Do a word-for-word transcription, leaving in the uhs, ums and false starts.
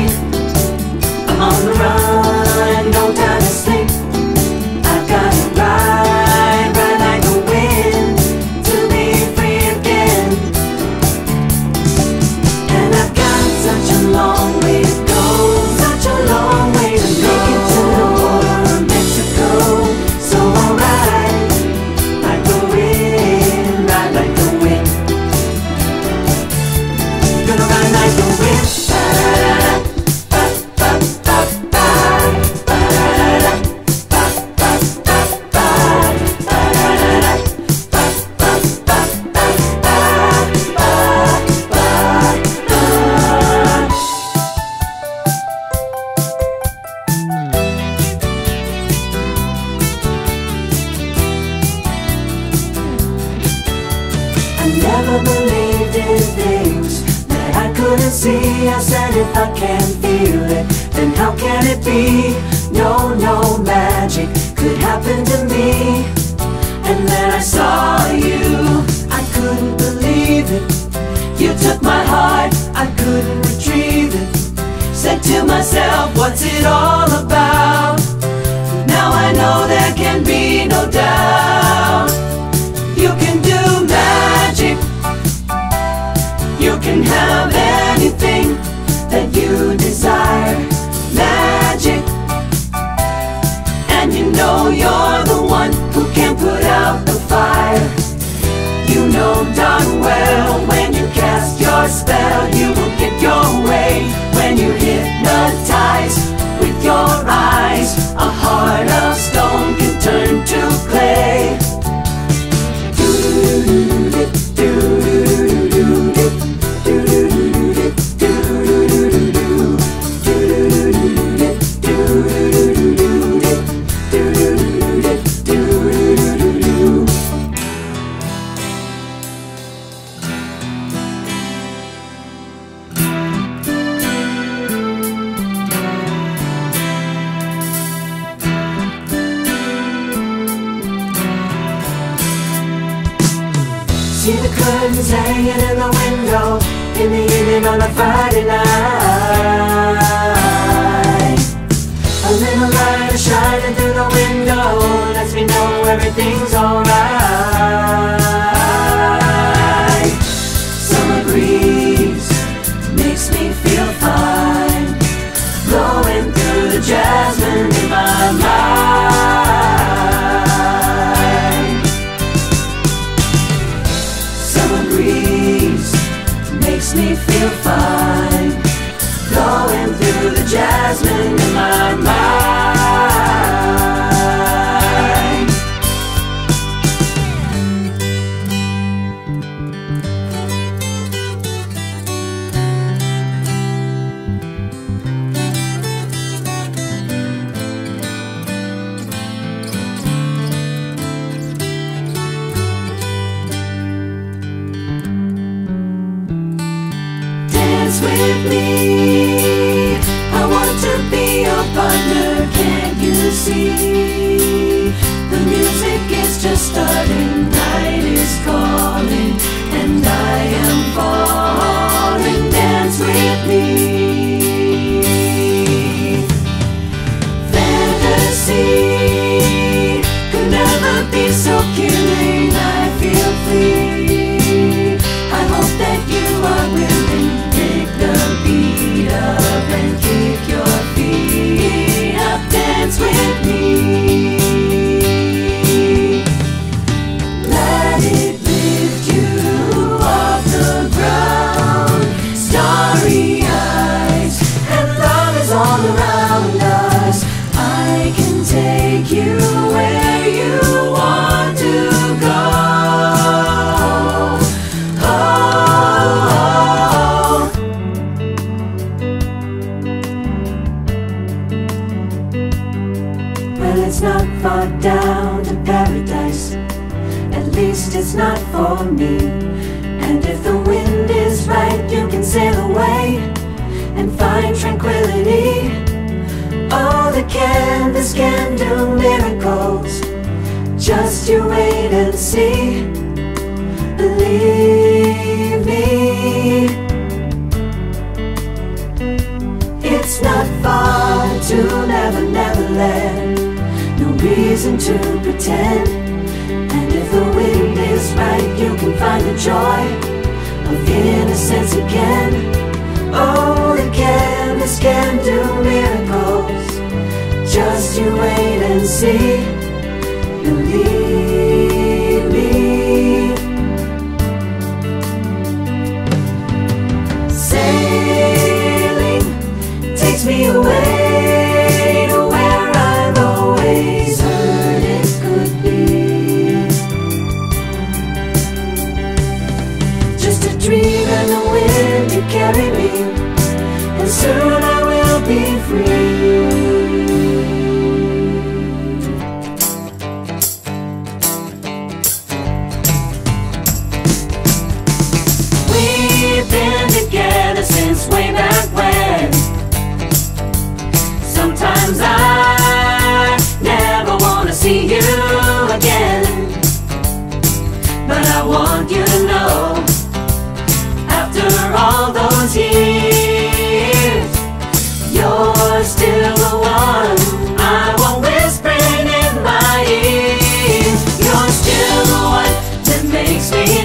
me. I'm on the run, no time to sleep. I've got to ride, ride like the wind, to be free again. And I've got such a long way to go, such a long way to go. Make it to the border of Mexico, so I'll ride like the wind, ride like the wind. Gonna ride like the wind. Never believed in things that I couldn't see. I said if I can't feel it, then how can it be? No, no magic could happen to me. And then I saw you, I couldn't believe it. You took my heart, I couldn't retrieve it. Said to myself, what's it all about? Now I know there can be no doubt. You can do magic. You can have anything that you desire. Magic. And you know you're the one who can put out the fire. You know darn well when you cast your spell, you will get your way. When you hypnotize with your eyes, a heart of stone can turn to clay. See the curtains hanging in the window in the evening on a Friday night. A little light is shining through the window, lets me know everything's alright. Summer breeze makes me feel fine, blowing through the jasmine in my mind. Makes me feel fine, blowing through the jasmine in my mind. Dance with me, I want to be your partner, can't you see? The music is just starting, night is calling, and I am falling. Dance with me. Fantasy could never be so killing, I feel free. I hope that you are willing. Take you where you want to go. Oh, oh, oh. Well, it's not far down to paradise. At least it's not for me. And if the wind is right, you can sail away and find tranquility. Oh, the canvas can do miracles. Just you wait and see. Believe me. to pretend. And if the wind is right, you can find the joy of innocence again. Oh, the chemist can do miracles. Just you wait and see. Believe me. Sailing takes me away. Carry me, and soon I will be free. We've been together since way back when. Sometimes I never want to see you again, but I want you to know, after all those years, you're still the one I want whispering in my ears. You're still the one that makes me